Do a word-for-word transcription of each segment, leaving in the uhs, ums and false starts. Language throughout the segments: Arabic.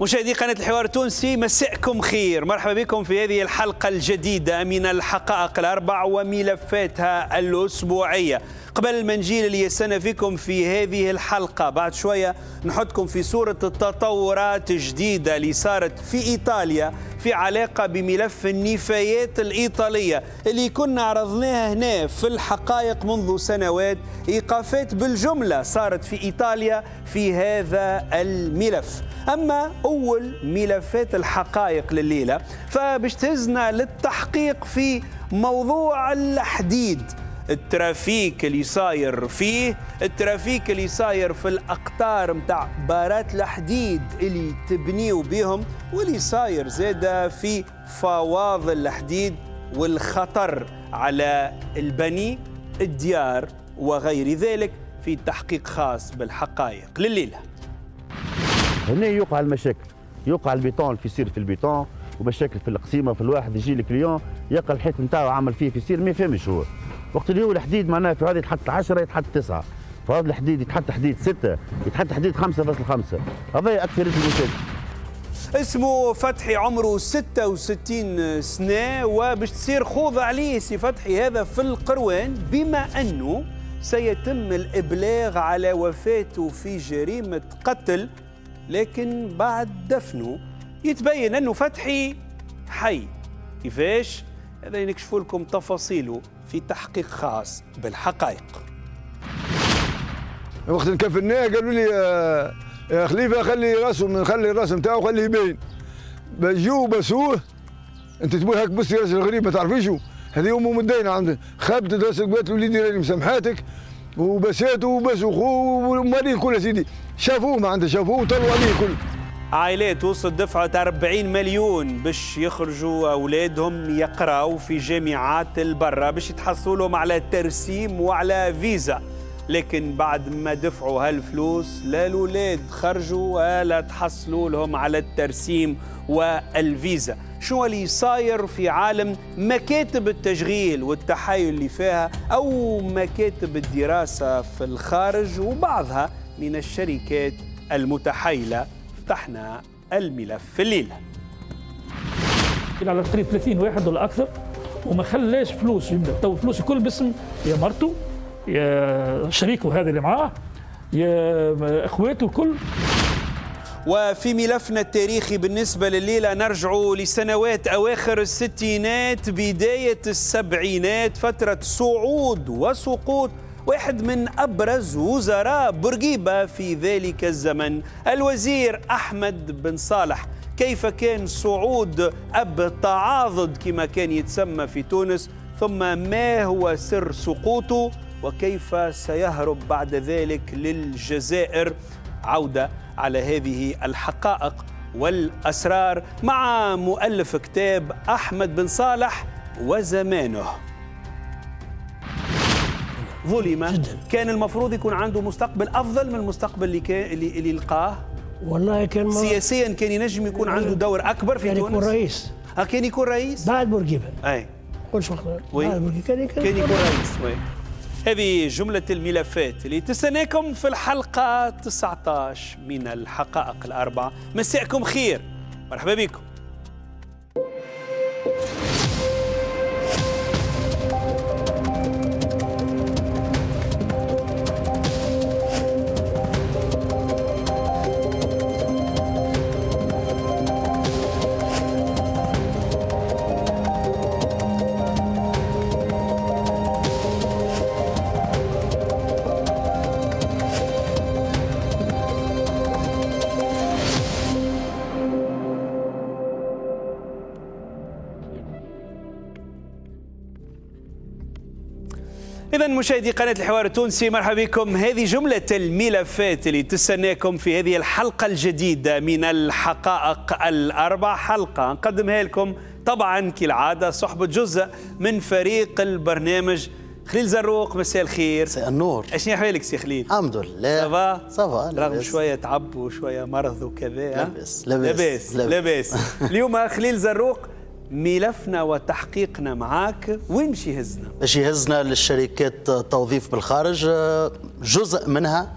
مشاهدي قناة الحوار التونسي، مساءكم خير، مرحبا بكم في هذه الحلقة الجديدة من الحقائق الأربع وملفاتها الأسبوعية. قبل ما نجي للي يستنى فيكم في هذه الحلقة بعد شوية، نحطكم في صورة التطورات الجديدة اللي صارت في إيطاليا في علاقة بملف النفايات الإيطالية اللي كنا عرضناها هنا في الحقائق منذ سنوات. إيقافات بالجملة صارت في إيطاليا في هذا الملف. أما أول ملفات الحقائق لليلة فباش تهزنا للتحقيق في موضوع الحديد، الترافيك اللي صاير فيه، الترافيك اللي صاير في الأقطار متاع بارات الحديد اللي تبنيوا بيهم، واللي صاير زادة في فواضل الحديد والخطر على البني الديار وغير ذلك، في تحقيق خاص بالحقائق لليلة. هنا يوقع المشاكل، يوقع البيطون في يصير في البيطون ومشاكل في القسيمه، في الواحد يجي الكليون يلقى الحيط نتاعو عمل فيه في يصير ما يفهمش هو. وقت اللي هو الحديد معناها في هذا يتحط عشرة، يتحط تسعة، في هذا الحديد يتحط حديد ستة، يتحط حديد خمسة فاصلة خمسة، هذا أكثر المشاكل. اسمه فتحي، عمره ستة وستين سنة، وباش تصير خوض عليه سي فتحي هذا في القروان، بما أنه سيتم الإبلاغ على وفاته في جريمة قتل، لكن بعد دفنه يتبين أنه فتحي حي. كيفاش؟ هذا ينكشفوا لكم تفاصيله في تحقيق خاص بالحقائق. وقت كفناه قالوا لي يا خليفة خلي راسه، من خلي الراس نتاعو خليه يبين. بجوا بسوه، أنت تقول هاك بس راجل غريب ما تعرفيشو، هذه أمه مدينة عندها، خابتت راسك قالت وليدي راني مسامحاتك، وبساته وبسوا خوه ومالين كل سيدي، شافوه ما عنده شافوه وطلعوا عليه كل. عائلات وصلت دفعة أربعين مليون باش يخرجوا أولادهم يقراوا في جامعات البرة، باش يتحصلوا لهم على ترسيم وعلى فيزا، لكن بعد ما دفعوا هالفلوس لا الأولاد خرجوا ولا تحصلوا لهم على الترسيم والفيزا. شو اللي صاير في عالم مكاتب التشغيل والتحايل اللي فيها أو مكاتب الدراسة في الخارج وبعضها من الشركات المتحايلة؟ فتحنا الملف في الليلة على قريب ثلاثين واحد ولا أكثر، وما خلاش فلوس، تو فلوس كل باسم يا مرته يا شريكه هذا اللي معاه يا أخواته الكل. وفي ملفنا التاريخي بالنسبة لليلة نرجعوا لسنوات أواخر الستينات بداية السبعينات، فترة صعود وسقوط واحد من أبرز وزراء بورقيبة في ذلك الزمن، الوزير أحمد بن صالح. كيف كان صعود أب التعاضد كما كان يتسمى في تونس، ثم ما هو سر سقوطه وكيف سيهرب بعد ذلك للجزائر؟ عودة على هذه الحقائق والأسرار مع مؤلف كتاب أحمد بن صالح وزمانه. ظلم جداً. كان المفروض يكون عنده مستقبل أفضل من المستقبل اللي كان اللي لقاه. والله كان سياسياً كان ينجم يكون عنده دور أكبر في كان تونس. كان يكون رئيس. أه كان يكون رئيس. بعد بورقيبة. أي. قلش وقت. كان, كان, كان يكون رئيس. وي. هذه جملة الملفات اللي تستناكم في الحلقة تسعة عشر من الحقائق الأربع. مساءكم خير، مرحبا بكم. مشاهدي قناة الحوار التونسي، مرحبا بكم. هذه جملة الملفات اللي تستناكم في هذه الحلقة الجديدة من الحقائق الأربع، حلقة نقدمها لكم طبعا كالعادة صحبة جزء من فريق البرنامج. خليل زروق، مساء الخير. مساء النور. اشني احوالك سي خليل؟ الحمد لله. صافا؟ صافا. رغم شوية تعب وشوية مرض وكذا. لاباس لاباس لاباس. اليوم خليل زروق ملفنا وتحقيقنا معاك وين باش يهزنا؟ باش يهزنا للشركات التوظيف بالخارج، جزء منها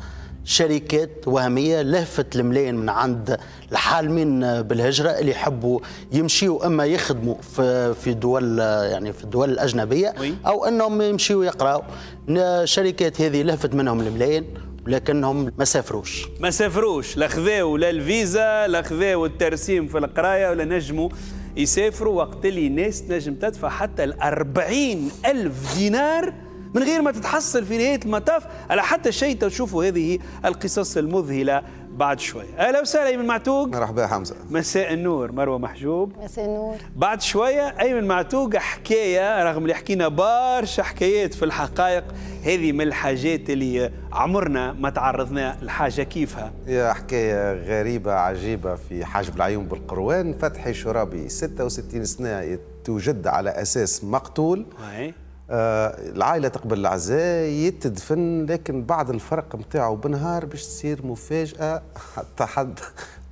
شركات وهمية لهفت الملايين من عند الحالمين بالهجرة اللي يحبوا يمشيوا اما يخدموا في في دول يعني في الدول الأجنبية او انهم يمشيوا يقراوا. الشركات هذه لهفت منهم الملايين لكنهم ما سافروش ما سافروش لا خذاو لا الفيزا لا خذاو الترسيم في القرايه ولا نجموا يسافروا. وقت اللي ناس نجم تدفع حتى ال أربعين ألف دينار من غير ما تتحصل في نهايه المطاف على حتى شيء. تشوفوا هذه القصص المذهله بعد شوي. اهلا وسهلا ايمن معتوق. مرحبا حمزه. مساء النور. مروى محجوب. مساء النور. بعد شويه ايمن معتوق حكايه، رغم اللي حكينا برشا حكايات في الحقائق، هذه من الحاجات اللي عمرنا ما تعرضنا لحاجه كيفها. يا حكايه غريبه عجيبه في حاجب العيون بالقروان. فتحي شرابي ستة وستين سنه يتوجد على اساس مقتول. وي. آه العائلة تقبل العزاء يتدفن، لكن بعد الفرق نتاعو بنهار باش تصير مفاجأة حتى حد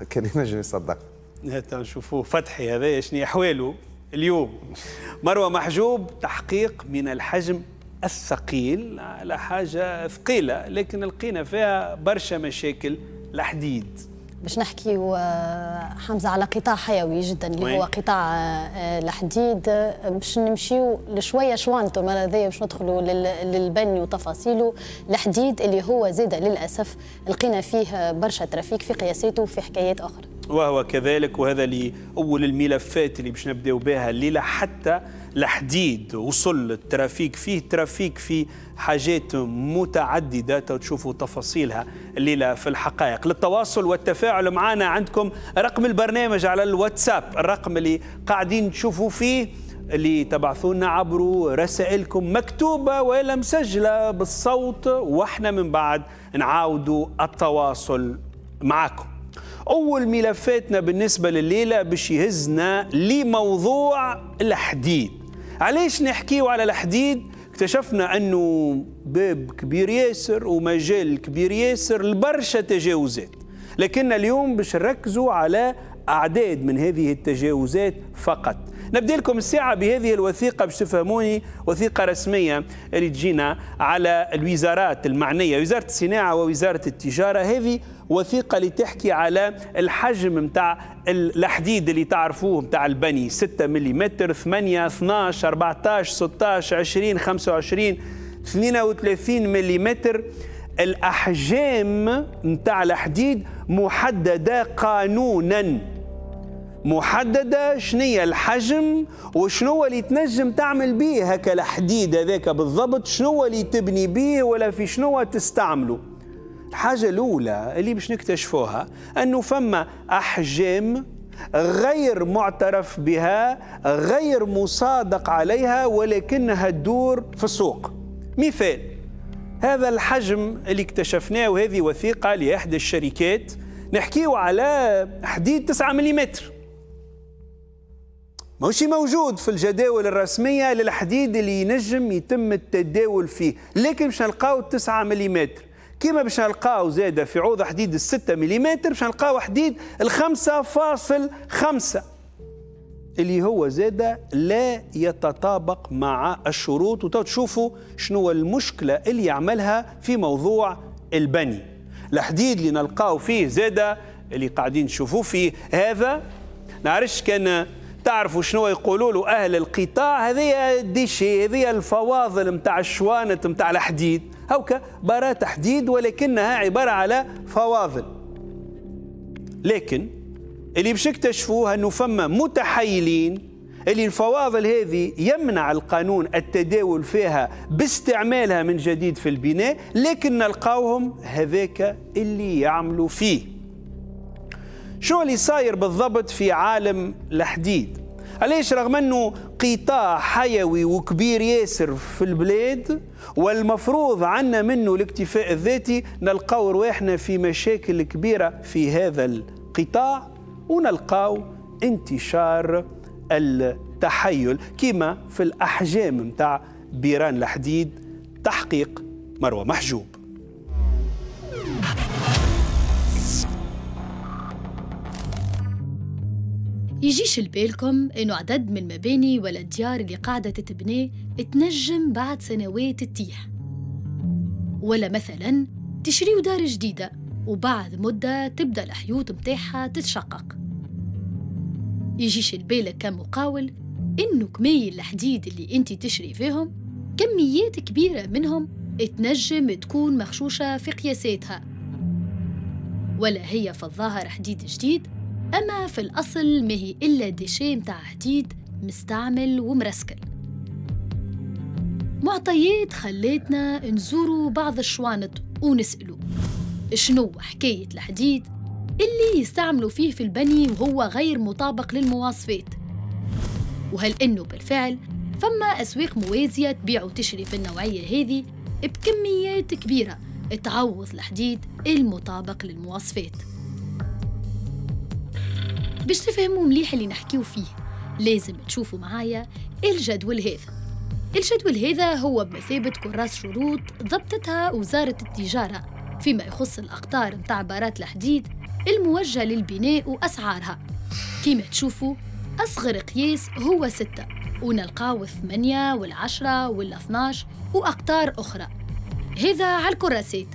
كان ينجم يصدق. نشوفوه فتحي هذايا شنو أحواله اليوم. مروى محجوب، تحقيق من الحجم الثقيل على حاجة ثقيلة لكن لقينا فيها برشا مشاكل الحديد. باش نحكيو حمزه على قطاع حيوي جدا اللي وين. هو قطاع الحديد. باش نمشيو لشويه شوانتو المره هذيا باش ندخلوا للبني وتفاصيله. الحديد اللي هو زاد للاسف لقينا فيه برشا ترافيك في قياساته وفي حكايات اخرى، وهو كذلك. وهذا اللي اول الملفات اللي باش نبداو بها الليله. حتى الحديد وصل الترافيك فيه، ترافيك في حاجات متعددة تشوفوا تفاصيلها الليلة في الحقائق. للتواصل والتفاعل معنا عندكم رقم البرنامج على الواتساب، الرقم اللي قاعدين تشوفوا فيه اللي تبعثونا عبر رسائلكم مكتوبة ولا مسجلة بالصوت، واحنا من بعد نعاودوا التواصل معكم. أول ملفاتنا بالنسبة لليلة باش يهزنا لموضوع الحديد. علاش نحكيو على الحديد؟ اكتشفنا أنه باب كبير ياسر ومجال كبير ياسر لبرشا تجاوزات، لكن اليوم باش نركزوا على أعداد من هذه التجاوزات فقط. نبدأ لكم الساعة بهذه الوثيقة باش تفهموني، وثيقة رسمية اللي تجينا على الوزارات المعنية، وزارة الصناعة ووزارة التجارة. هذه وثيقة اللي تحكي على الحجم متاع الحديد اللي تعرفوه متاع البني، ستة ملم، ثمانية، اثناعش، أربعتاش، ستاش، عشرين، خمسة وعشرين، اثنين وثلاثين ملم. الأحجام متاع الحديد محددة قانونا، محددة شنية الحجم وشنو اللي تنجم تعمل بيه هكا الحديد هذاك بالضبط، شنو اللي تبني بيه ولا في شنو تستعمله. الحاجة الأولى اللي باش نكتشفوها أنه فما أحجام غير معترف بها، غير مصادق عليها، ولكنها تدور في السوق. مثال هذا الحجم اللي اكتشفناه، وهذه وثيقة لإحدى الشركات، نحكيه على حديد تسعة ملم. ماهوش موجود في الجداول الرسمية للحديد اللي ينجم يتم التداول فيه، لكن باش نلقاو تسعة ملم. كيما باش نلقاو زاده في عوض حديد ال ستة ملم باش نلقاو حديد ال خمسة فاصل خمسة اللي هو زاده لا يتطابق مع الشروط. وتو تشوفوا شنو المشكله اللي يعملها في موضوع البني. الحديد اللي نلقاو فيه زاده اللي قاعدين تشوفوه فيه هذا، نعرفش كان تعرفوا شنو يقولوا له اهل القطاع، هذه ديشي، هذه الفواضل نتاع الشوانت نتاع الحديد، هوكا برات حديد ولكنها عباره على فواضل. لكن اللي باش اكتشفوه انه فما متحيلين اللي الفواضل هذه يمنع القانون التداول فيها باستعمالها من جديد في البناء، لكن نلقاوهم هذاك اللي يعملوا فيه. شو اللي صاير بالضبط في عالم الحديد؟ علاش رغم انه قطاع حيوي وكبير ياسر في البلاد والمفروض عنا منه الاكتفاء الذاتي، نلقاو رواحنا في مشاكل كبيرة في هذا القطاع، ونلقاو انتشار التحيل كما في الأحجام متاع بيران الحديد. تحقيق مروى محجوب. يجيش لبالكم إنه عدد من المباني ولا الديار اللي قاعدة تتبني تنجم بعد سنوات تتيح، ولا مثلاً تشريوا دار جديدة وبعد مدة تبدأ الحيوط متاعها تتشقق. يجيش البالك كمقاول إنه كمايل الحديد اللي أنت تشري فيهم كميات كبيرة منهم تنجم تكون مخشوشة في قياساتها، ولا هي في الظاهر حديد جديد أما في الأصل ما هي إلا ديشي متاع حديد مستعمل ومرسكل. معطيات خليتنا نزوروا بعض الشوانط ونسألوا شنو حكاية الحديد اللي يستعملوا فيه في البني وهو غير مطابق للمواصفات، وهل إنه بالفعل فما أسواق موازية تبيع وتشري في النوعية هذه بكميات كبيرة تعوض الحديد المطابق للمواصفات. باش تفهموا مليح اللي نحكيو فيه لازم تشوفوا معايا الجدول هذا. الجدول هذا هو بمثابة كراس شروط ضبطتها وزارة التجارة فيما يخص الأقطار متاع بارات الحديد الموجهة للبناء وأسعارها. كما تشوفوا أصغر قياس هو ستة ونلقاو الثمانية والعشرة والاثناش وأقطار أخرى، هذا على الكراسات.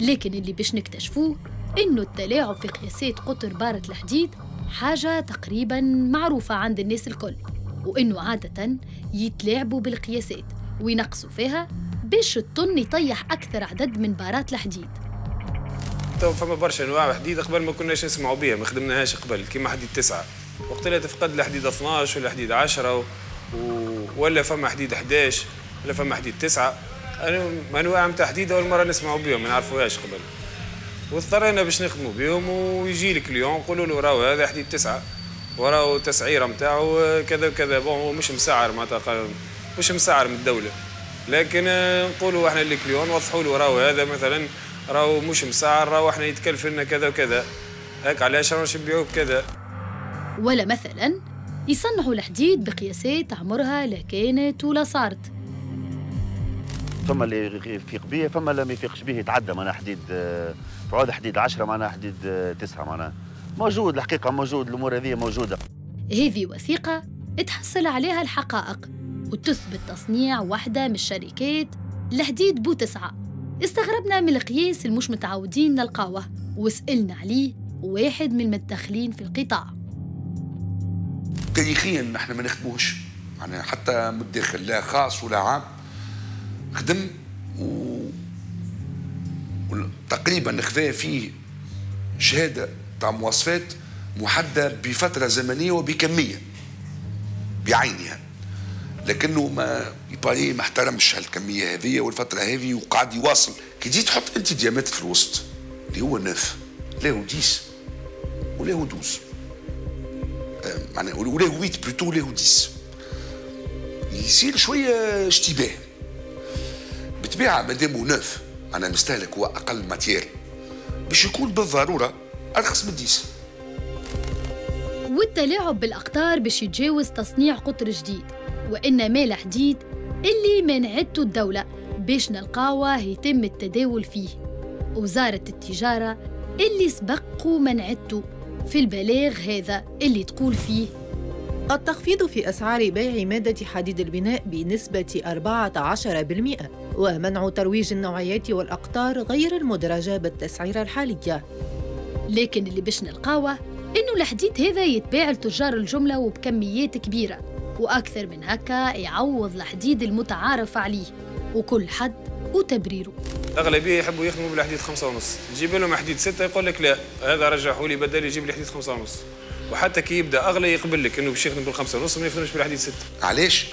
لكن اللي باش نكتشفوه إنه التلاعب في قياسات قطر بارة الحديد حاجة تقريباً معروفة عند الناس الكل، وإنه عادة يتلاعبوا بالقياسات وينقصوا فيها باش الطن يطيح أكثر عدد من بارات الحديد. تو فما برشا أنواع حديد قبل ما كناش نسمعوا بها، ما خدمناهاش قبل، كيما حديد تسعة وقت اللي تفقد الحديد اثناش ولا حديد عشرة و... ولا فما حديد احداش ولا فما حديد تسعة. أنواع نتاع حديد أول مرة نسمعوا بهم، ما نعرفوهاش قبل، واضطرينا باش نخدموا بهم. ويجي الكليون نقولوا له راهو هذا حديد تسعة وراه تسعيره نتاعو كذا وكذا، بون هو مش مسعر معناتها مش مسعر من الدوله، لكن نقولوا احنا للكليون وضحوا له راهو هذا مثلا راهو مش مسعر، راهو احنا يتكلف لنا كذا وكذا، هاك علاش راهوش نبيعوه كذا. ولا مثلا يصنعوا الحديد بقياسات عمرها لا كانت ولا صارت. فما اللي يفيق به، فما اللي ما يفيقش به، يتعدى معناها حديد فعود حديد عشرة معناها حديد تسعة معناها موجود، الحقيقة موجود، الأمور هذه موجودة. هذه وثيقة تحصل عليها الحقائق وتثبت تصنيع واحدة من الشركات لحديد بو تسعة. استغربنا من القياس المش متعودين نلقاوه وسألنا عليه واحد من المتدخلين في القطاع. تاريخياً نحن ما نخدموش، يعني حتى متداخل لا خاص ولا عام خدم و... وتقريباً خذا فيه شهادة تاع مواصفات محدده بفتره زمنيه وبكميه بعينها، لكنه ما يباري ما احترمش هالكميه هذه والفتره هذه وقاعد يواصل. كي تجي تحط انت ديامتر في الوسط اللي هو ناف لا هو ديس ولا هو دوز معناها ولا هو ثمانية بلوتو ولا هو ديس، يصير شويه اشتباه. بالطبيعه مادام هو ناف معناها المستهلك هو اقل ماتير باش يكون بالضروره أرخص من ديس. والتلاعب بالأقطار باش يتجاوز تصنيع قطر جديد، وإنما الحديد اللي منعته الدولة باش نلقاوه يتم التداول فيه، وزارة التجارة اللي سبقوا منعته في البلاغ هذا اللي تقول فيه: التخفيض في أسعار بيع مادة حديد البناء بنسبة أربعة عشر بالمئة ومنع ترويج النوعيات والأقطار غير المدرجة بالتسعيرة الحالية. لكن اللي باش نلقاوه إنه الحديد هذا يتباع لتجار الجملة وبكميات كبيرة، وأكثر من هكا يعوض الحديد المتعارف عليه وكل حد وتبريره. الأغلبية يحبوا يخدموا بالحديد خمسة ونص، تجيب لهم حديد ستة يقول لك لا هذا رجعه لي بدل يجيب لي حديد خمسة ونص، وحتى كي يبدا أغلى يقبل لك إنه باش يخدم بالخمسة ونص وما يخدمش بالحديد ستة. علاش؟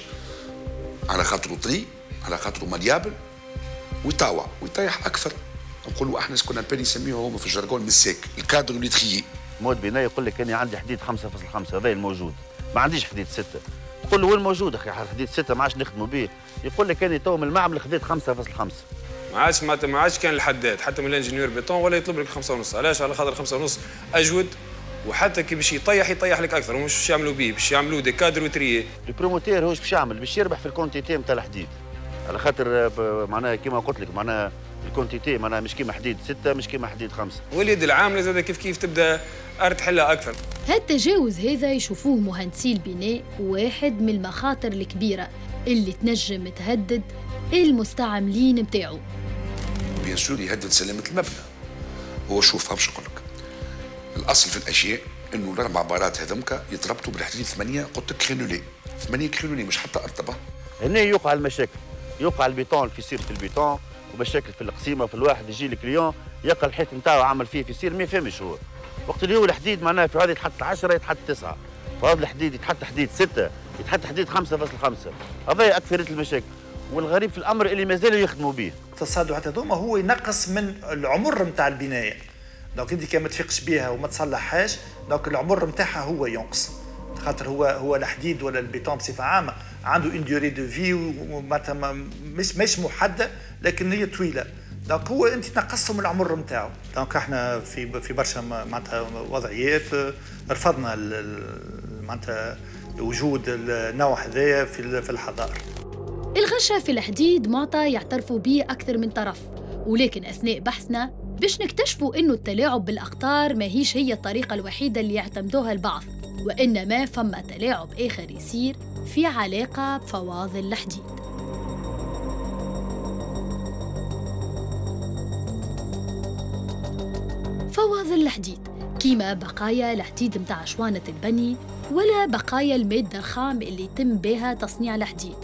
على خاطره طري، على خاطره مليابل ويطاوع ويطيح أكثر. نقولوا احنا سكون امبير يسميوه هما في الجرجون مساك الكادر اللي تخيي مود بناء. يقول لك انا عندي حديد خمسة فاصلة خمسة هذا الموجود، ما عنديش حديد ستة. تقول له وين موجود اخي حديد ستة ما عادش نخدموا به، يقول لك انا تو من المعمل خديت خمسة فاصلة خمسة. ما عادش ما عادش كان الحداد حتى من الانجنيور بيتون ولا يطلب لك خمسة ونص. علاش؟ على خاطر خمسة ونص اجود، وحتى كي باش يطيح يطيح لك اكثر. ومش باش يعملوا به، باش يعملوا دي كادر وتريي. البروموتير هوش باش يعمل باش يربح في الكونتيتي نتاع الحديد، على خاطر معناها كيما قلت لك معناها الكونتيتي معناها مش كيما حديد ستة مش كيما حديد خمسة. واليد العامله زاد كيف كيف تبدا ارتحلها اكثر. هالتجاوز هذا يشوفوه مهندسي البناء واحد من المخاطر الكبيره اللي تنجم تهدد المستعملين نتاعو. بيان سور يهدد سلامه المبنى. هو شوف فهمش نقول لك الاصل في الاشياء انه الاربع بارات هذمك يتربطوا بالحديد ثمانيه قلت لك خلولي ثمانيه خلولي مش حتى ارتبه. هنا يوقع المشاكل، يوقع البيطون في سيره البيطون ومشاكل في القسيمه في الواحد يجي الكليون يلقى الحيط نتاعو عمل فيه في سير ما يفهمش هو. وقت اللي هو الحديد معناها في هذا يتحط عشرة يتحط تسعة، في هذا الحديد يتحط حديد ستة يتحط حديد خمسة فاصلة خمسة. هذا أكثرية المشاكل والغريب في الأمر اللي مازالوا يخدموا به. تصادوا حتى هذوما هو ينقص من العمر نتاع البناية. دونك أنت كان ما تفيقش بها وما تصلحهاش دونك العمر نتاعها هو ينقص. خاطر هو هو الحديد ولا البيتون بصفة عامة عنده اون ديوري دو في معناتها مش محددة لكن هي طويلة. دونك هو انت تنقصهم العمر نتاعو، دونك احنا في في برشا معناتها وضعيات رفضنا معناتها وجود النوع هذايا في في الحضاره. الغشة في الحديد معطى يعترفوا به أكثر من طرف، ولكن أثناء بحثنا باش نكتشفوا إنه التلاعب بالأقطار ماهيش هي الطريقة الوحيدة اللي يعتمدوها البعض، وإنما فما تلاعب آخر يصير في علاقة بفواضل الحديد. فواضل الحديد كيما بقايا الحديد متاع شوانة البني ولا بقايا المادة الخام اللي يتم بها تصنيع الحديد،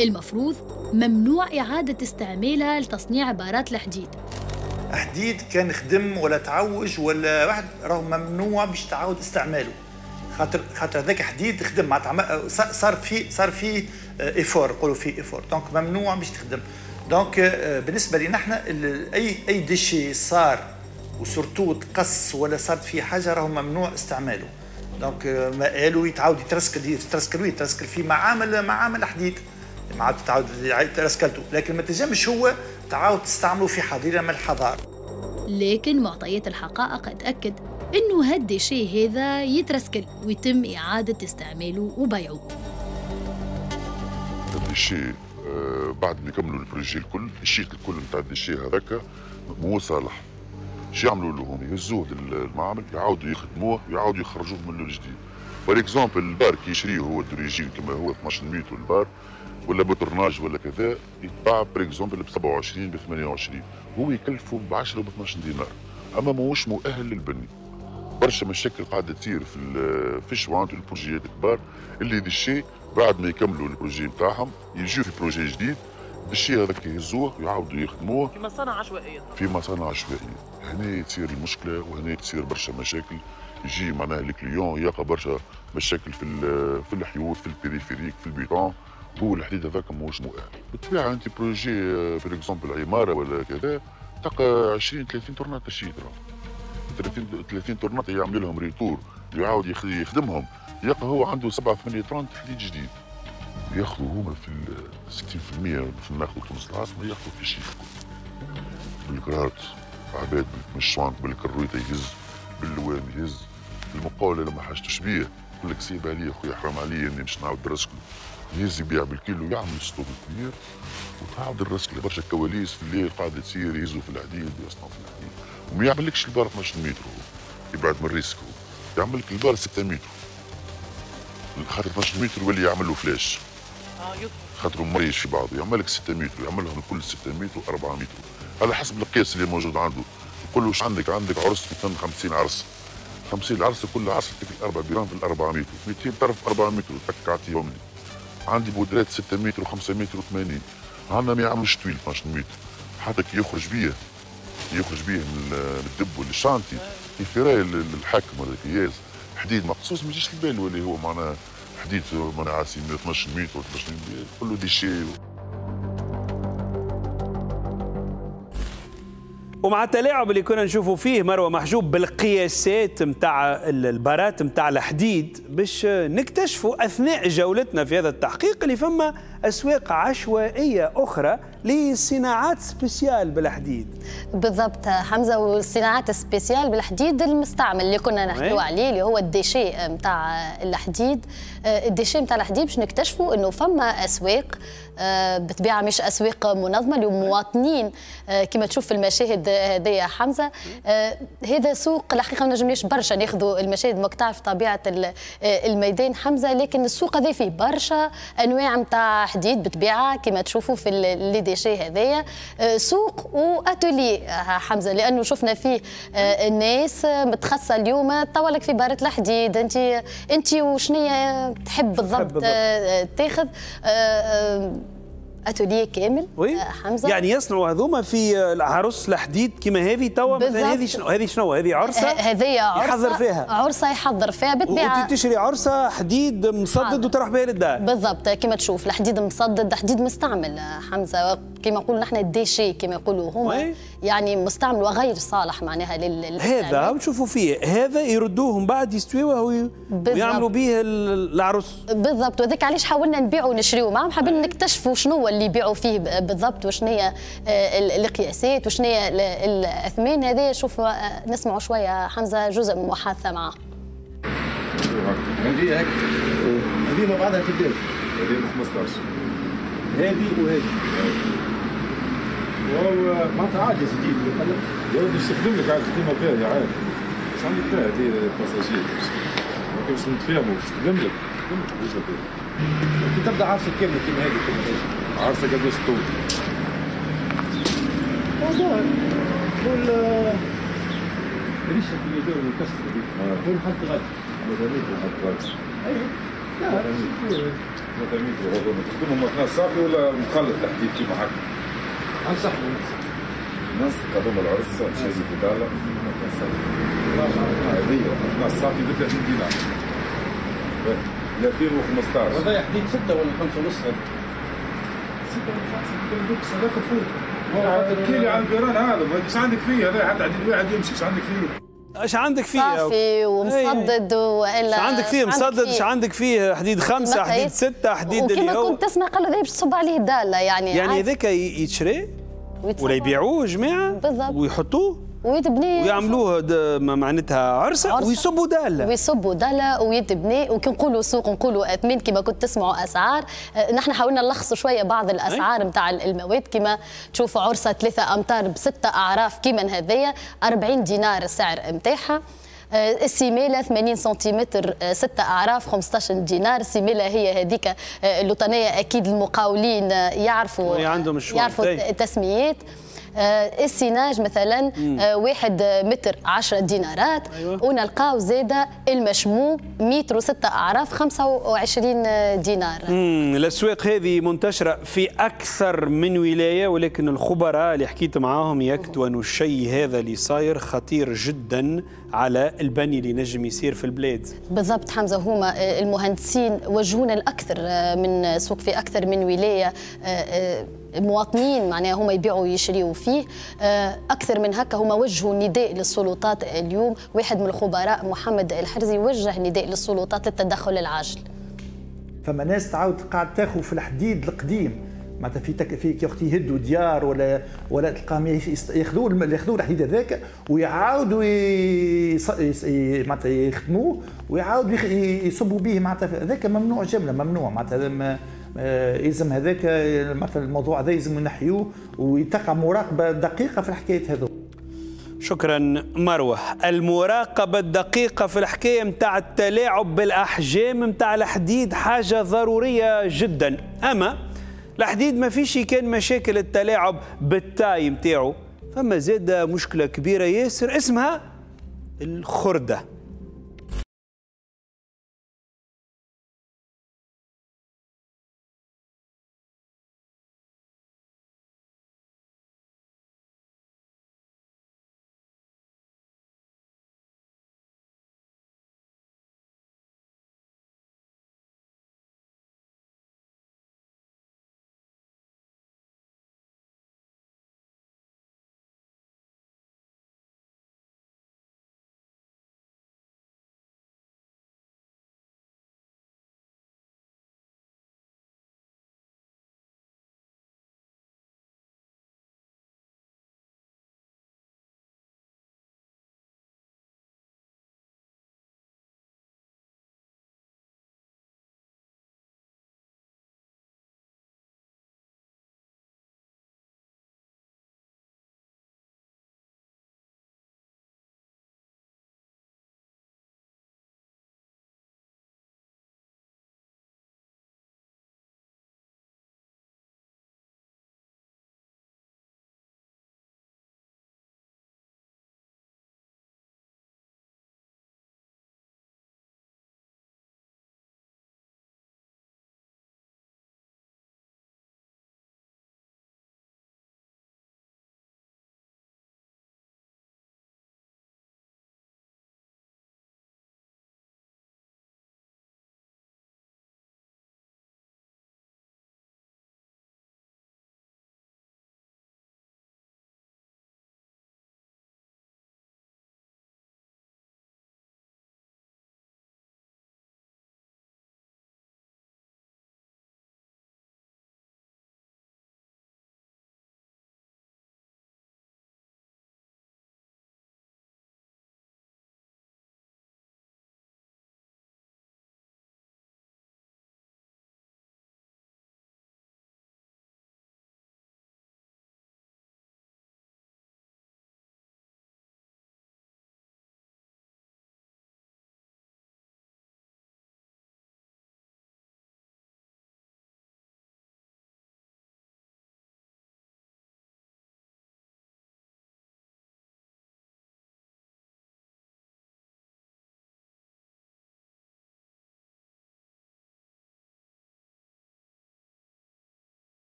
المفروض ممنوع إعادة استعمالها لتصنيع بارات الحديد. حديد كان خدم ولا تعوج ولا واحد راه ممنوع باش تعاود استعماله، خاطر خاطر هذاك حديد خدم معناتها صار في صار في إيفور نقولوا في إيفور، دونك ممنوع باش تخدم. دونك بالنسبه لنا احنا اي اي ديشي صار وسورتو تقص ولا صارت فيه حاجه راهو ممنوع استعماله. دونك ما قالوا يتعاود يترسكل يترسكل ويترسكل في معامل معامل حديد مع تعاود ترسكلته، لكن ما تنجمش هو تعاود تستعمله في حظيره من الحضاره. لكن معطيات الحقائق تاكد انه هالديشي هذا يترسكل ويتم اعاده استعماله وبيعه. الديشي بعد ما يكملوا البروجي الكل الشيك الكل نتاع الديشي هذاك مو صالح، شو يعملوا لهم؟ يهزوه للمعامل يعاودوا يخدموه ويعاودوا يخرجوه من الجديد. بار اكزومبل البار كي يشريه هو الدوريجين كما هو اثناش مية والبار ولا بترناج ولا كذا يتباع بار اكزومبل ب سبعة وعشرين ب ثمانية وعشرين، هو يكلفه ب عشرة ب اثناش دينار، اما ماهوش مؤهل للبني. برشا مشاكل قاعده تصير في في الشوانت البروجيات الكبار اللي ديشي بعد ما يكملوا البروجي نتاعهم يجيو في بروجي جديد الشيء هذاك يهزوه ويعاودوا يخدموه في مصانع عشوائيه. في مصانع عشوائيه هنا تصير المشكله وهنا تصير برشا مشاكل، يجي معناها الكليون يلقى برشا مشاكل في في الحيوط في البريفيريك في البيطون، هو الحديد هذاك ماهوش مؤهل. بالطبيعه انت بروجي فور اكزومبل عماره ولا كذا تلقى عشرين ثلاثين تورنات تشيد ثلاثين تورنات يعمل لهم ريتور يعاود يخدمهم، يلقى هو عنده سبعة ثمانية ترانت حديد جديد. ياخذوا هما في ستين في المية في ناخذوا تونس العاصمة ياخذوا في شيء بالكرات عباد بالمشوانت بالكرويطة يهز باللوام يهز. المقاولة لما حاجتوش بيه يقول لك سيب عليا خويا حرام عليا اني باش نعاود نرسكلو، يهز يبيع بالكيلو يعمل ستوك كبير وتعاود الرسكلة. برشا كواليس في الليل قاعدة تصير يهزوا في الحديد ويصنعوا في الحديد وما يعملكش البار اثناش متر، يبعد من ريسكو يعمل لك البار ستة متر خاطر اثناش متر واللي يعمل له فلاش خاطر مريج في بعضه يعمل لك ستة متر يعملهم الكل ستة متر و4 متر على حسب القياس اللي موجود عنده. يقول له واش عندك؟ عندك عرس خمسين عرس خمسين عرس كل عرس يعطيك أربعة بيران في الأربعة متر مئتين طرف أربعة متر تك عطيهم لي. عندي بودرات ستة متر وخمسة متر وثمانين عندنا ما يعملش طويل اثناش متر حتى كي يخرج بيه يخرج بيه من الدب ولا الشانتي يفيراه للحاكم ولا الكياس. حديد مقصوص ما يجيش في البال واللي هو معناه حديد معناه عاسي اثناش متر اثناش متر كله ديشي. ومع التلاعب اللي كنا نشوفوا فيه مروى محجوب بالقياسات نتاع البارات نتاع الحديد باش نكتشفوا اثناء جولتنا في هذا التحقيق اللي فما اسواق عشوائيه اخرى لصناعات سبيسيال بالحديد. بالضبط حمزه، والصناعات السبيسيال بالحديد المستعمل اللي كنا نحكيو عليه اللي هو الديشي نتاع الحديد. الديشي نتاع الحديد باش نكتشفوا انه فما اسواق بطبيعه مش اسواق منظمه للمواطنين كما تشوف في المشاهد هذايا حمزه. هذا سوق الحقيقه ما نجمناش برشا ناخذوا المشاهد مقطع في طبيعه الميدان حمزه، لكن السوق هذا فيه برشا انواع نتاع حديد بالطبيعه كما تشوفوا في لي ديشي هذايا. سوق واتولي حمزه، لانه شفنا فيه الناس متخصصه اليوم تطولك في بارة الحديد. انت انت وشنية تحب بالضبط تاخذ؟ اتوليه كامل حمزه يعني يصنعوا هذوما في العروس الحديد كيما هذه توا. هذه شنو هذه شنو هذه عرسه هذه عرسه يحضر فيها عرسه يحضر فيها بالطبيعه، وانت تشري عرسه حديد مصدد وتروح بها للدار بالضبط كيما تشوف. الحديد مصدد حديد مستعمل حمزه كيما نقولوا نحن الديشي كيما يقولوا هما، يعني مستعمل وغير صالح معناها لل هذا وتشوفوا فيه هذا يردوه من بعد يستويوه ويعملوا به العروس بالضبط. وذاك علاش حاولنا نبيعوا ونشريوا معهم، حابين نكتشفوا شنو اللي يبيعوا فيه بالضبط وشنية القياسات وشنية الأثمان هذه. شوف نسمعوا شوية حمزة جزء من محادثة معاه. هذه هكا هذه ما بعدها قداش؟ هذه ب خمسطاش هذه وهذه وهو معناتها عادي جديد يا ولدي يستخدم لك عادي كيما باهية عادي بس عندك فيها هذه الباساجير ما كانش نتفاهموا يستخدم لك يستخدم لك تبدا عارفة كاملة كيما هذه كيما عرسة قبل سطول. والله كل ريشة اللي جاوا مكسرة دي. كل حد غد. مداميك وحد غد. أي لا مداميك وحد غد. تكونوا مكان صافي ولا مخلط تحديد كيما هكا؟ عن صاحبي نصف. نصف قدوم العرس مش لازم تدالة. مكان صافي. هذية مكان صافي ب ثلاثين دينار. ثلاثين وخمسطاش. هذا حديد ستة ولا خمسة ونص هذا؟ صداقة فوق كيلي على الجيران هذا ايش عندك فيه هذا حتى عديد واحد يمشي ايش عندك فيه؟ ايش عندك فيه؟ صافي ومصدد والا ايش عندك فيه مصدد؟ ايش عندك فيه؟ حديد خمسة حديد ستة حديد اللي هو كنت تسمع قالوا هذا باش تصب عليه الدالة يعني يعني هذاك يتشري ولا يبيعوه جماعة ويحطوه ويتبني ويعملوه معناتها عرسه, عرسة ويصبوا داله ويصبوا داله ويتبني. وكي نقولوا سوق نقولوا اثمين كما كنت تسمعوا اسعار. نحن حاولنا نلخصوا شويه بعض الاسعار نتاع المواد كما تشوفوا عرسه ثلاثه امتار بسته اعراف كيما هذيا أربعين دينار السعر نتاعها. السيميله ثمانين سنتيمتر ستة اعراف خمسطاش دينار. السيميله هي هذيك اللوطانيه اكيد المقاولين يعرفوا يعرفوا التسميات. السيناج مثلا واحد متر عشرة دينارات. أيوة. ونلقاو زاده المشموم متر وستة اعراف خمسة وعشرين دينار. امم الاسواق هذه منتشره في اكثر من ولايه، ولكن الخبراء اللي حكيت معاهم ياكدوا انه الشيء هذا اللي صاير خطير جدا على البني اللي نجم يصير في البلاد. بالضبط حمزه، هما المهندسين وجهونا الاكثر من سوق في اكثر من ولايه مواطنين معناها هما يبيعوا ويشريوا فيه. اكثر من هكا هما وجهوا نداء للسلطات اليوم. واحد من الخبراء محمد الحرزي وجه نداء للسلطات للتدخل العاجل. فما ناس تعاود قاعد تاخذ في الحديد القديم معناتها في تك... في كي يهدوا ديار ولا ولا تلقاهم ياخذوا ياخذوا الحديد هذاك ويعاودوا يص... يص... معناتها يخدموه ويعاودوا يصبوا به معناتها هذاك ممنوع جمله ممنوع معناتها يلزم هذاك مثلا الموضوع هذا يلزم نحيوه ويتقع مراقبه دقيقه في الحكايه هذو. شكرا مروه. المراقبه الدقيقه في الحكايه نتاع التلاعب بالاحجام نتاع الحديد حاجه ضروريه جدا، اما الحديد ما فيش كان مشاكل التلاعب بالتاي نتاعو، فما زاد مشكله كبيره ياسر اسمها الخرده.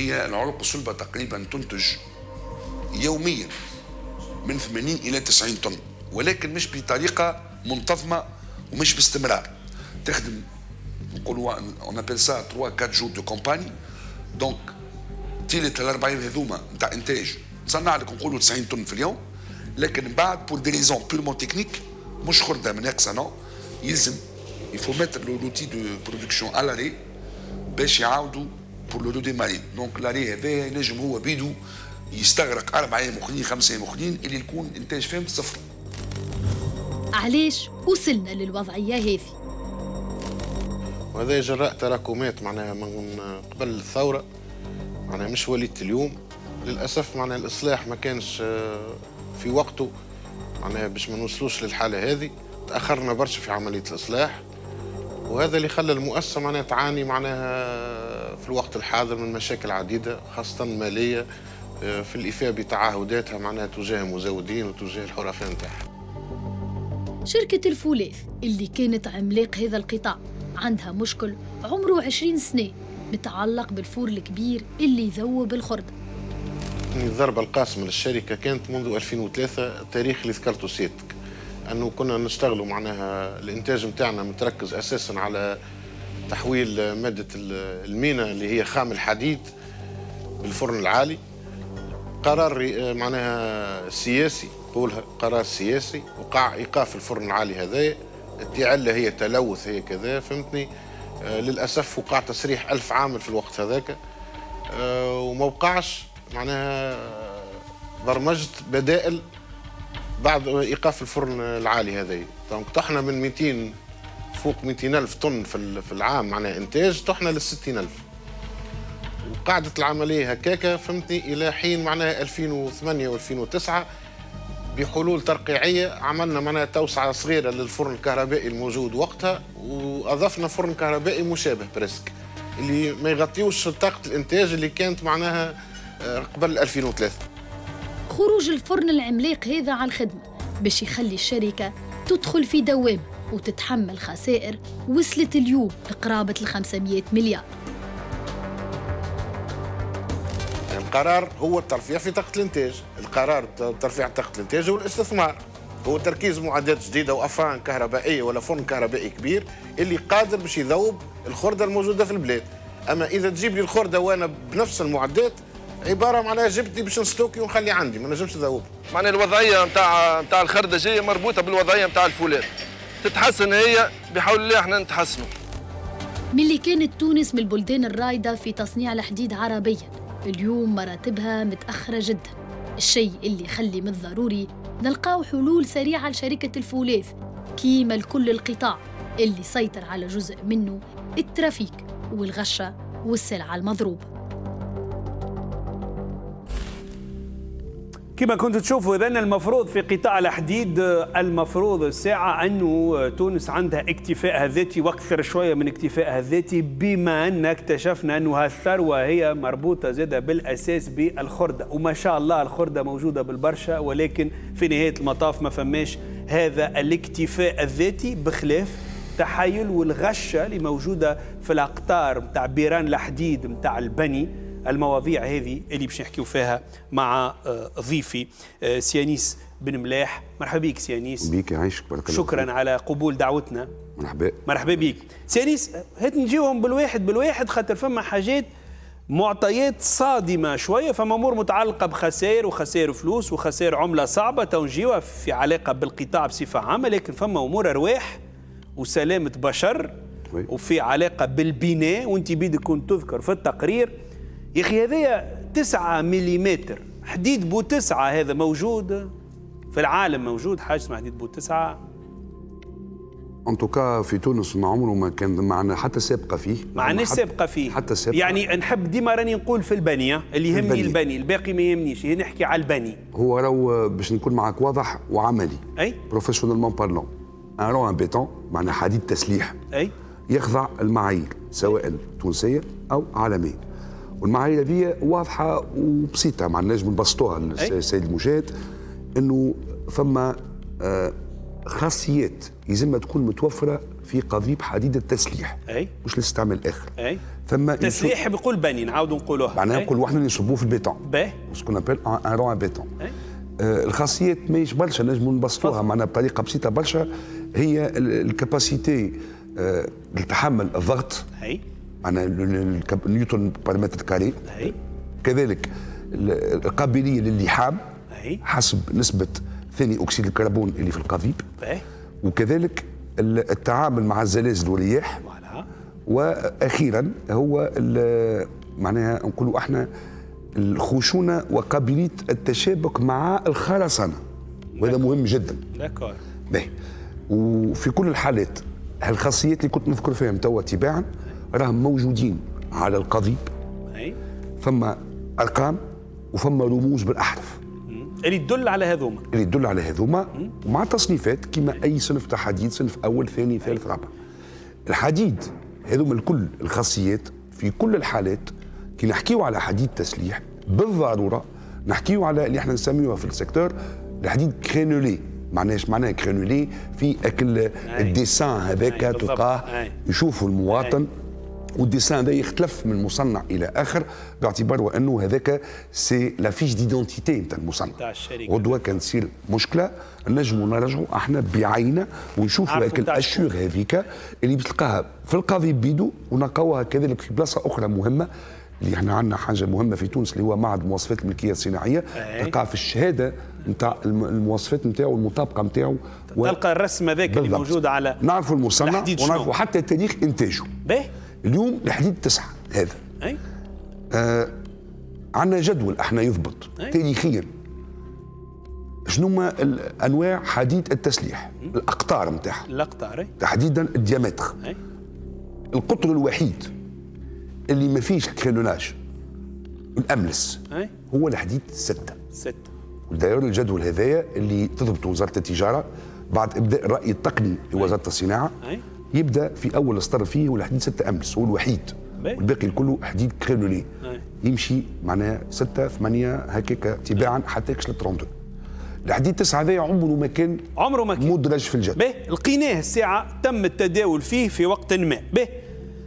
هي العروق الصلبة تقريبا تنتج يوميا من ثمانين إلى تسعين طن، ولكن مش بطريقة منتظمة ومش باستمرار. تخدم نقولوا اون ابل سا ثلاثة أربعة جور دو كومباني، دونك تيلت الأربعين هذوما نتاع إنتاج تصنع لك نقولوا تسعين طن في اليوم، لكن من بعد بور دي ريزون بيرمون تكنيك مش خردة من هكسا نو، يلزم يفو متر لو لوتي دو برودكسيون على ري باش يعاودوا بور لو ديماري، دونك لاري هذايا ينجم هو بيدو يستغرق أربع أيام أخرين خمس أيام أخرين اللي يكون إنتاج فيهم صفر. علاش وصلنا للوضعية هذه؟ وهذا جراء تراكمات معناها من قبل الثورة، معناها مش وليدة اليوم للأسف، معناها الإصلاح ما كانش في وقته، معناها باش ما نوصلوش للحالة هذه، تأخرنا برشا في عملية الإصلاح، وهذا اللي خلى المؤسسة معناها تعاني معناها في الوقت الحاضر من مشاكل عديدة خاصة مالية في الإفاء بتعهداتها معناها تجاه المزودين وتجاه الحرفاء نتاعها. شركة الفولاذ اللي كانت عملاق هذا القطاع عندها مشكل عمره عشرين سنة متعلق بالفور الكبير اللي يذوب الخردة. الضربة القاسمة للشركة كانت منذ ألفين وثلاثة، تاريخ اللي ذكرته سيادتك، أنه كنا نشتغلوا معناها الإنتاج متاعنا متركز أساساً على تحويل مادة المينا اللي هي خام الحديد بالفرن العالي. قرار معناها سياسي، قولها قرار سياسي، وقع إيقاف الفرن العالي هذايا، التعلة هي تلوث هي كذا فهمتني. آه للأسف وقع تسريح ألف عامل في الوقت هذاك، آه وموقعش معناها برمجة بدائل بعد إيقاف الفرن العالي هذايا. طبعا طحنا من مئتين فوق مئتين ألف طن في العام معناها إنتاج، طحنا للستين ألف، وقعدت العملية هكاكا فهمتني إلى حين معناها ألفين وثمانية وألفين وتسعة بحلول ترقيعية عملنا معناها توسعة صغيرة للفرن الكهربائي الموجود وقتها، وأضفنا فرن كهربائي مشابه برسك اللي ما يغطيوش طاقة الإنتاج اللي كانت معناها قبل ألفين وثلاثة. خروج الفرن العملاق هذا على الخدمة باش يخلي الشركة تدخل في دوامة وتتحمل خسائر وصلت اليوم لقرابة ال خمسمئة مليار. القرار هو الترفيع في طاقة الإنتاج، القرار ترفيع طاقة الإنتاج والاستثمار، هو تركيز معدات جديدة وأفران كهربائية ولا فرن كهربائي كبير اللي قادر باش يذوب الخردة الموجودة في البلاد. أما إذا تجيب لي الخردة وأنا بنفس المعدات عبارة معناها جبت لي باش نستوكي ونخلي عندي، ما نجمش نذوب. معناها الوضعية نتاع نتاع الخردة جاية مربوطة بالوضعية نتاع الفولاذ، تتحسن هي بحول الله احنا نتحسنوا. ملي كانت تونس من البلدان الرائدة في تصنيع الحديد عربيا، اليوم مراتبها متأخرة جدا، الشيء اللي يخلي من الضروري نلقاو حلول سريعة لشركة الفولاذ كيما لكل القطاع اللي سيطر على جزء منه الترافيك والغشة والسلعة المضروبة. كما كنت تشوفوا إذن المفروض في قطاع الحديد المفروض الساعة أنه تونس عندها اكتفاء ذاتي وأكثر شوية من اكتفاء ذاتي، بما أن اكتشفنا أنها الثروة هي مربوطة زادة بالأساس بالخردة، وما شاء الله الخردة موجودة بالبرشا، ولكن في نهاية المطاف ما فماش هذا الاكتفاء الذاتي بخلاف التحايل والغشة اللي موجودة في الأقطار متاع بيران الحديد متاع البني. المواضيع هذه اللي باش نحكيو فيها مع ضيفي سيانيس بن ملاح. مرحبا بك سيانيس. بيك يعيشك بارك الله. شكرا على قبول دعوتنا. مرحبا. مرحبا بك سيانيس. هات نجيوهم بالواحد بالواحد خاطر فما حاجات معطيات صادمه شويه، فما امور متعلقه بخسائر وخسائر فلوس وخسائر عمله صعبه تو نجيوها في علاقه بالقطاع بصفه عامه، لكن فما امور ارواح وسلامه بشر وفي علاقه بالبناء، وانت بيدك كنت تذكر في التقرير يا اخي هذايا تسعة مليمتر حديد بو تسعة، هذا موجود في العالم، موجود حاجه اسمها حديد بو تسعة ان توكا في تونس ما عمره ما كان معنا حتى سابقه فيه، معنا سابقه فيه حتى سابقه. يعني نحب ديما راني نقول في البنيه اللي يهمني البني، الباقي ما يهمنيش، هي نحكي على البني هو راهو باش نكون معك واضح وعملي. اي بروفيسيونيلمون بارلون ان رو ان بيتون معنا حديد تسليح اي يخضع المعايير سواء تونسيه او عالميه، والمعايير هذه واضحه وبسيطه معنا نجم نبسطوها للسيد المجاهد، انه فما خاصيات يلزمها تكون متوفره في قضيب حديد التسليح أي؟ مش للاستعمال الاخر، ثم تسليح بقول باني نعاودوا نقولوها معناها نقولوا احنا نصبوه في البيتون باهي سكون نابيل ان رون بيتون. الخاصيات ماهيش برشا نجموا نبسطوها معناها بطريقه بسيطه برشا، هي الكاباسيتي لتحمل الضغط معناها نيوتن متر كاري، كذلك القابليه للحام حسب نسبه ثاني اكسيد الكربون اللي في القضيب، وكذلك التعامل مع الزلازل والرياح، واخيرا هو معناها نقولوا احنا الخشونه وقابليه التشابك مع الخرسانه، وهذا مهم جدا. داكور. وفي كل الحالات هالخاصيات اللي كنت نذكر فيهم توا تباعا راهم موجودين على القضيب. اي فما ارقام وفما رموز بالاحرف اللي تدل على هذوما اللي تدل على هذوما ومع تصنيفات كما اي صنف تاع حديد، صنف اول ثاني ثالث رابع. الحديد هذوما الكل الخاصيات في كل الحالات كي نحكيو على حديد تسليح بالضروره نحكيو على اللي احنا نسميوها في السيكتور الحديد كرينولي. معناش معناها كرينولي في اكل الديسان هذاك تلقاه يشوفوا المواطن، والديسان هذا يختلف من مصنع الى اخر باعتبار وانه هذاك سي لافيش ديدونتيتي نتاع المصنع. غدوه كان تصير مشكله نجموا نرجعوا احنا بعينه ونشوفوا هاك الاشور هذيك اللي بتلقاها في القضيب بيدو، ونلقاوها كذلك في بلاصه اخرى مهمه اللي احنا عندنا حاجه مهمه في تونس اللي هو معهد مواصفات الملكيه الصناعيه، تلقى في الشهاده نتاع المواصفات نتاعو والمطابقه نتاعو تلقى الرسمه ذاك اللي موجود على نعرفوا المصنع ونعرفوا حتى تاريخ انتاجه. اليوم الحديد تسعه هذا اي آه عندنا جدول احنا يضبط تاريخيا شنوما انواع حديد التسليح، الاقطار نتاعها الاقطار تحديدا الديامتر، القطر الوحيد اللي ما فيش الكرينولاج الاملس هو الحديد سته سته وداير الجدول هذايا اللي تضبط وزاره التجاره بعد ابداء الراي التقني لوزاره الصناعه، يبدا في اول سطر فيه هو الحديد سته املس هو الوحيد والباقي كله حديد كرينولي يمشي معناها سته ثمانيه هكاك تباعا حتى يكشل ثلاثة وثلاثين. الحديد تسعه هذايا عمره ما كان عمره ما كان مدرج في الجدول باهي، لقيناه الساعه تم التداول فيه في وقت ما باهي،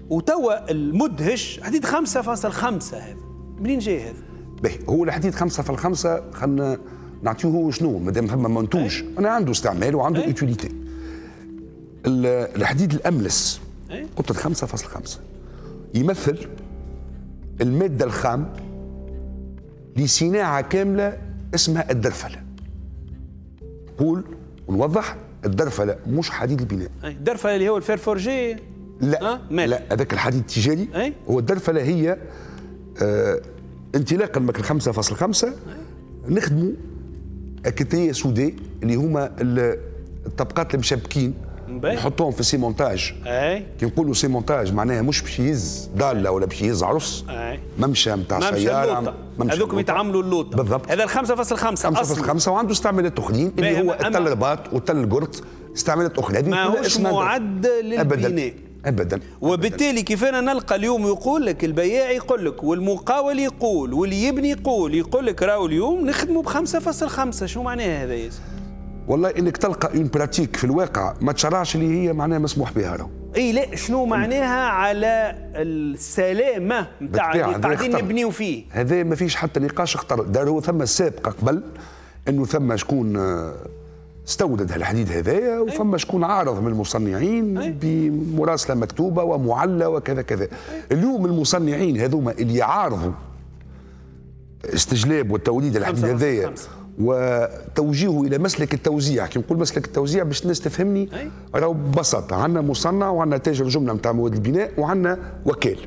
وتوا المدهش حديد خمسة فاصل خمسة هذا منين جاي هذا؟ باهي هو الحديد خمسة فاصل خمسة خلينا نعطيه هو شنو مادام فما منتوج أنا عنده استعمال وعنده إيتيليتي. الحديد الأملس قطر خمسة فاصل خمسة يمثل المادة الخام لصناعة كاملة اسمها الدرفلة. نقول ونوضح الدرفلة مش حديد البناء. الدرفلة اللي هو الفيرفورجي لا أه؟ لا هذاك الحديد التجاري أي؟ هو الدرفله هي آه انطلاقا من خمسة فاصل خمسة نخدموا اكتيه سوداء اللي هما الطبقات المشبكين نحطوهم في سيمونتاج. كي نقولوا سيمونتاج معناها مش باش يهز داله ولا باش يهز عرس ممشى نتاع سياره هذوك يتعاملوا اللوطه بالضبط. هذا ال خمسة فاصل خمسة خمسة فاصل خمسة وعنده استعمالات تخدين اللي هو التل رباط والتل القرط استعمالات اخرى هذه ماهوش معد للبناء أبداً. وبالتالي كيفانا نلقى اليوم يقول لك البياع يقول لك والمقاول يقول واللي يبني يقول يقول لك راهو اليوم نخدموا ب خمسة فاصل خمسة. شو معناها هذا يا سيدي؟ والله انك تلقى اون براتيك في الواقع ما تشرعش اللي هي معناها مسموح بها راهو. اي لا شنو معناها على السلامه نتاع اللي قاعدين نبنيو فيه؟ هذا ما فيش حتى نقاش خطر، داروا ثم سابقه قبل انه ثم شكون استودد هالحديد هذايا وفما شكون عارض من المصنعين بمراسله مكتوبه ومعلّى وكذا كذا. اليوم المصنعين هذوما اللي عارضوا استجلاب وتوليد الحديد هذايا وتوجيهه الى مسلك التوزيع، كي نقول مسلك التوزيع باش الناس تفهمني راهو ببساطه عندنا مصنع وعندنا تاجر جمله نتاع مواد البناء وعندنا وكال.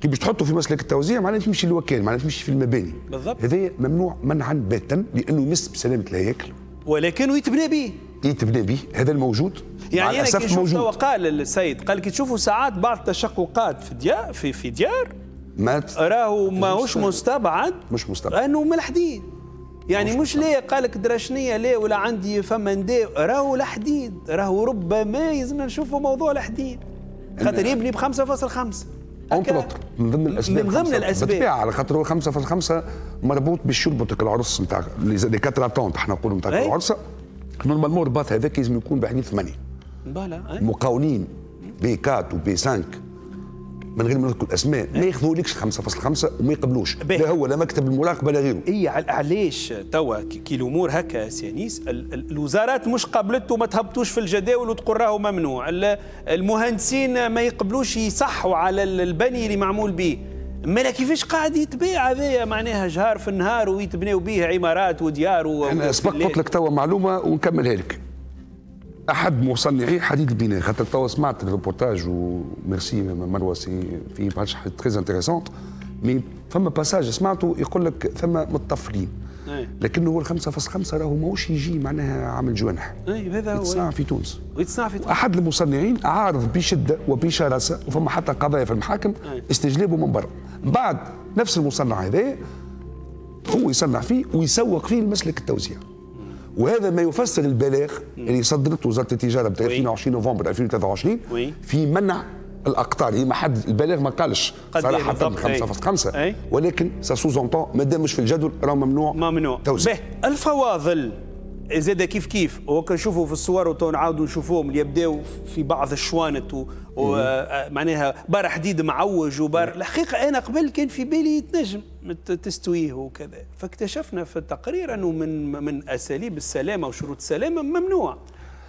كي باش تحطوا في مسلك التوزيع معناتها تمشي للوكال معناتها تمشي في المباني بالضبط. هذايا ممنوع منعا باتا لانه يمس بسلامه الهياكل ولكن يتبنى به يتبنى به هذا الموجود يعني انا كي شفت وقال السيد قال كي تشوفوا ساعات بعض التشققات في ديار في في ديار راهو ماهوش مستبعد مش مستبعد انه من الحديد يعني مش, مش ليه قال لك دراشنيه ليه ولا عندي فما نداء راهو الحديد راهو ربما يلزمنا نشوفوا موضوع الحديد خاطر يبني ب خمسة فاصل خمسة من ضمن الاسباب من ضمن الاسباب بالطبيعه على خاطر هو خمسة فاصل خمسة مربوط بالشربه تاع العرس نتاع لي كاتراتون احنا نقولوا نتاع العرسه نورمالمون الرباط هذاك لازم يكون بحديد ثمانية. فوالا المقاولين بي أربعة وبي خمسة من غير ما نذكر اسماء ما ياخذولكش خمسة فاصلة خمسة وما يقبلوش لا هو لا مكتب المراقبه لا غيره. اي علاش توا كي الامور هكا سيانيس الوزارات مش قبلته وما تهبطوش في الجداول وتقول راهو ممنوع، المهندسين ما يقبلوش يصحوا على البني اللي معمول به، مالا كيفاش قاعد يتباع هذايا معناها جهار في النهار ويتبناو به عمارات وديار و انا سبق قلت لك توا معلومه ونكملها لك. احد مصنعي حديد البناء خاطر توا سمعت الريبورتاج وميرسي مروى سي في برشا حاجه تري انتريسونت، مي فما باساج سمعته يقول لك فما متطفلين لكنه هو الخمسة فاصلة خمسة راهو ماهوش يجي معناها عامل جوانح يتصنع في تونس ويتصنع في تونس. احد المصنعين عارض بشده وبشراسه وفما حتى قضايا في المحاكم استجلابه من برا، بعد نفس المصنع هذا هو يصنع فيه ويسوق فيه لمسلك التوزيع، وهذا ما يفسر البلاغ اللي صدرته وزاره التجاره ب ثلاثة وعشرين نوفمبر ألفين وثلاثة وعشرين في منع الاقطار. هي ما حد البلاغ ما قالش صراحه خمسة فاصلة خمسة ولكن ساسوزونطون مادام مش في الجدول راه ممنوع ممنوع توزيع. الفواضل زاد كيف كيف وكنشوفوا في الصور وتو نعاودوا نشوفوهم اللي يبداو في بعض الشوانت و... ومعناها بار حديد معوج وبار. الحقيقه انا قبل كان في بالي تنجم تستويه وكذا، فاكتشفنا في التقرير انه من من اساليب السلامه وشروط السلامه ممنوع،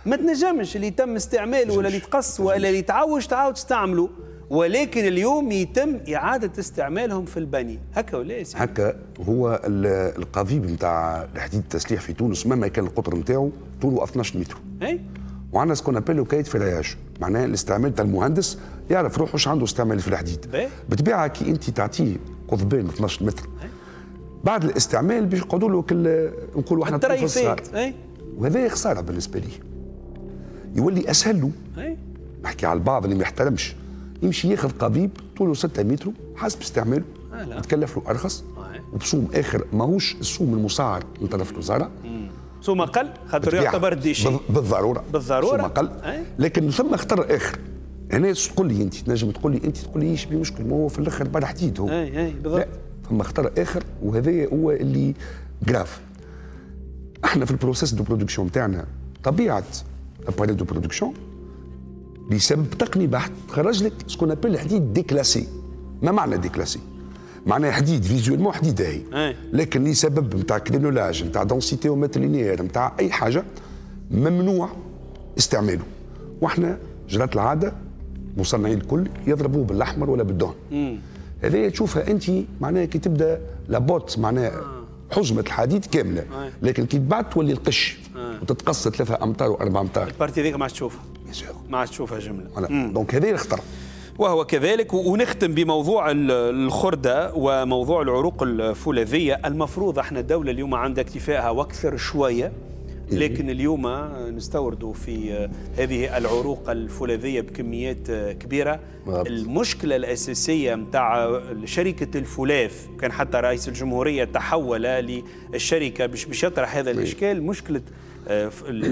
ما تنجمش اللي تم استعماله ولا اللي تقص ولا اللي تعوج تعاود تستعمله، ولكن اليوم يتم اعاده استعمالهم في البني هكا ولا يا هكا. هو القضيب نتاع الحديد التسليح في تونس مهما كان القطر نتاعو طوله اثناش متر اي، وعندنا سكون ابل وكايت فيلاياج معناها الاستعمال تاع المهندس يعرف روحه واش عنده استعمال في الحديد. بطبيعه كي انت تعطيه قضبان اثناش متر بعد الاستعمال باش نقعدوا له نقولوا احنا تريفيك اي، وهذا خساره بالنسبه لي يولي اسهل له. نحكي على البعض اللي ما يحترمش يمشي ياخذ قضيب طوله ستة متر حسب استعماله آه يتكلف له ارخص آه. وبصوم اخر ماهوش الصوم المسعر من طرف الوزاره، صوم اقل خاطر يعتبر ديشي بالضروره بالضروره صوم اقل آه. لكن ثم خطر اخر هنا تقول لي انت تنجم تقول لي انت تقول لي ايش بي مشكل ما هو في الاخر بار حديد هو اي آه. اي آه. بالضبط. لا ثم خطر اخر وهذا هو اللي جراف. احنا في البروسيس دو برودكسيون تاعنا طبيعه اباريل دو برودكسيون اللي سبب تقني بحت خرج لك سكون ابل حديد ديكلاسي. ما معنى ديكلاسي؟ معناه حديد فيزيولمون حديد هي، لكن لسبب نتاع كرينولاج نتاع دونسيتي ومتر لينير نتاع اي حاجه ممنوع استعماله، واحنا جرات العاده مصنعين الكل يضربوه بالاحمر ولا بالدهن. هذايا تشوفها انت معناها كي تبدا لابوت معناها حجمه الحديد كامله أي. لكن كي بعد تولي القش أي. وتتقص ثلاثه امتار واربع امتار البارتي هذيك ما عادش تشوفها ما عادش تشوفها جمله. دونك هذا الخطر وهو كذلك. ونختم بموضوع الخردة وموضوع العروق الفولاذية. المفروض احنا الدولة اليوم عندها اكتفائها واكثر شوية، لكن اليوم نستوردوا في هذه العروق الفولاذية بكميات كبيرة. المشكلة الأساسية متاع شركة الفولاذ كان حتى رئيس الجمهورية تحول للشركة باش باش يطرح هذا الإشكال. مشكلة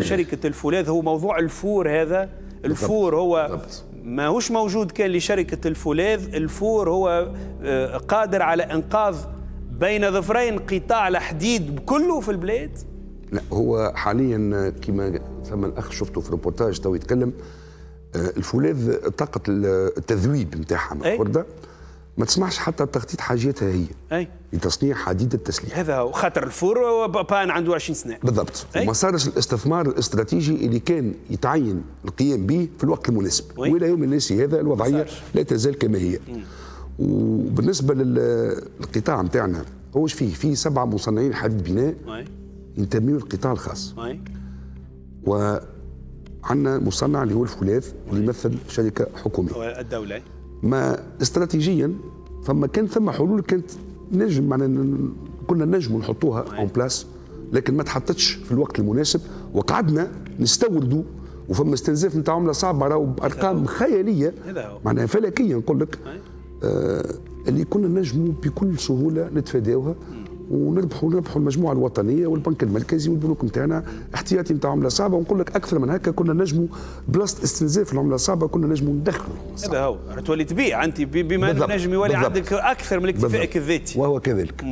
شركة الفولاذ هو موضوع الفور. هذا الفور هو ماهوش موجود كان لشركة الفولاذ. الفور هو قادر على إنقاذ بين ظفرين قطاع الحديد كله في البلاد. لا هو حاليا كما ثم الأخ شفته في ريبورتاج تو يتكلم الفولاذ طاقة التذويب نتاعها من الخردة ما تسمحش حتى تخطيط حاجيتها هي أي؟ لتصنيع حديد التسليح. هذا هو خاطر الفور بان عنده عشرين سنة بالضبط أي؟ وما صارش الاستثمار الاستراتيجي اللي كان يتعين القيام به في الوقت المناسب وي؟ والى يوم الناسي هذا الوضعيه لا تزال كما هي. مم. وبالنسبه للقطاع نتاعنا هوش فيه فيه سبعه مصنعين حديد بناء ينتميوا للقطاع الخاص وي؟ وعندنا مصنع اللي هو الفولاذ اللي يمثل شركه حكوميه الدوله. ما استراتيجيا فما كان ثم حلول كانت نجم معناها كنا نجم نحطوها اون بلاس، لكن ما تحطتش في الوقت المناسب وقعدنا نستوردوا وفما استنزاف نتاع عمله صعبه راهو بارقام خياليه معناها فلكيه نقول لك آه اللي كنا نجموا بكل سهوله نتفاداوها ونربحوا نربحوا المجموعه الوطنيه والبنك المركزي والبنوك نتاعنا احتياطي نتاع عمله صعبه. ونقول لك اكثر من هكا كنا نجموا بلاصه استنزاف العمله الصعبه كنا نجموا ندخلوا. هذا هو تولي تبيع انت بما انك نجم يولي عندك اكثر من اكتفائك الذاتي وهو كذلك.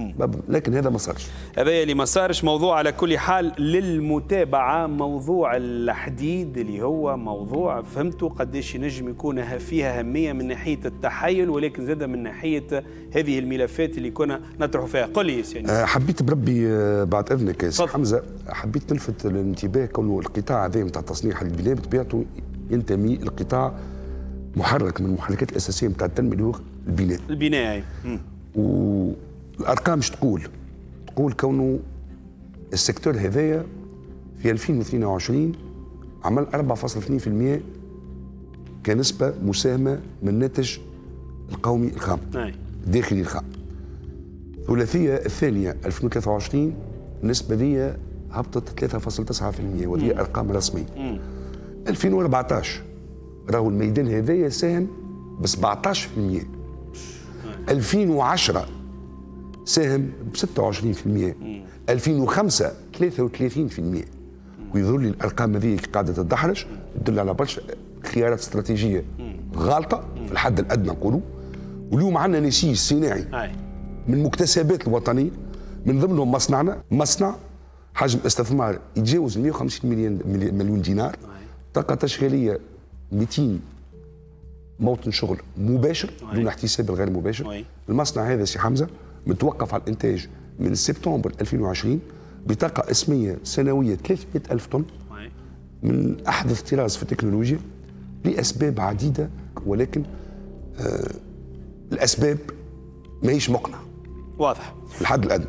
لكن هذا ما صارش، هذا اللي ما صارش. موضوع على كل حال للمتابعه، موضوع الحديد اللي هو موضوع فهمتوا قداش ينجم يكون فيها اهميه من ناحيه التحيل، ولكن زاده من ناحيه هذه الملفات اللي كنا نطرح فيها. قل لي سيانيس. حبيت بربي بعد اذنك يا حمزه، حبيت نلفت الانتباه كونه القطاع هذا نتاع تصنيع البلاد بطبيعته ينتمي القطاع محرك من المحركات الاساسيه نتاع التنميه اللي هو البناء. البناء والارقام اش تقول؟ تقول كونه السيكتور هذايا في ألفين واثنين وعشرين عمل أربعة فاصلة اثنين بالمئة كنسبه مساهمه من الناتج القومي الخام الداخلي الخام. الثلاثيه الثانيه ألفين وثلاثة وعشرين النسبه دي هبطت ثلاثة فاصلة تسعة بالمئة وهذه ارقام رسميه. مم. ألفين وأربعطاش راهو الميدان هذايا ساهم ب سبعطاش بالمئة. ألفين وعشرة ساهم ب ستة وعشرين بالمئة. ألفين وخمسة ثلاثة وثلاثين بالمئة. ويظهر لي الارقام هذه قاعده تدحرج، تدل على برشا خيارات استراتيجيه غالطه في الحد الادنى نقولوا. واليوم عندنا نسيج صناعي من المكتسبات الوطنيه من ضمنهم مصنعنا، مصنع حجم استثمار يتجاوز مئة وخمسين مليون دينار، طاقه تشغيليه مئتين موطن شغل مباشر دون احتساب الغير مباشر. المصنع هذا سي حمزه متوقف على الانتاج من سبتمبر ألفين وعشرين بطاقه اسميه سنويه ثلاثمئة ألف طن من احدث طراز في التكنولوجيا لاسباب عديده، ولكن آه الاسباب ماهيش مقنعه. واضح لحد الان،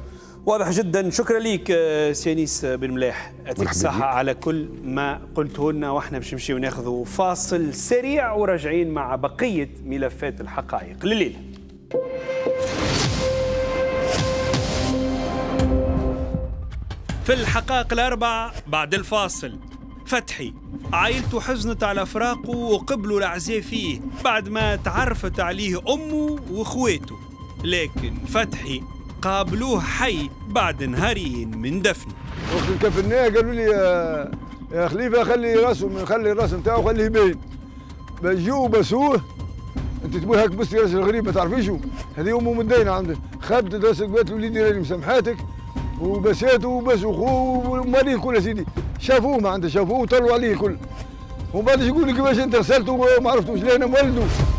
واضح جدا. شكرا ليك سيانيس بن ملاح، يعطيك الصحة على كل ما قلته لنا. واحنا باش نمشيو ناخذوا فاصل سريع وراجعين مع بقية ملفات الحقائق لليلة. في الحقائق الأربع بعد الفاصل، فتحي عائلته حزنت على فراقه وقبلوا العزاء فيه بعد ما تعرفت عليه أمه وإخواته، لكن فتحي قابلوه حي بعد نهارين من دفنه. وقت اللي كفناه قالوا لي يا, يا خليفه خلي راسه، خلي الراس نتاعه وخليه يبين. جو بسوه انت تقول هاك بس راس الغريب ما تعرفيشو، هذه امه مدينه عنده، خبت راسك قالت له وليدي راني مسامحاتك وبساته وبسوا خوه وماليه الكل يا سيدي. شافوه ما عنده، شافوه وطلعوا عليه الكل. ومن بعد يقول لك كيفاش انت غسلته وما عرفتوش لهنا مولده.